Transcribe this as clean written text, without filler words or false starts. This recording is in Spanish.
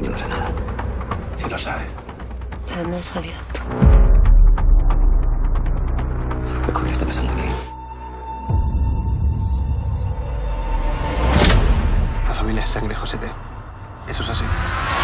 Yo no sé nada. Sí lo sabes. ¿De dónde has salido tú? ¿Qué coño está pasando aquí? La familia es sangre, Josete. Eso es así.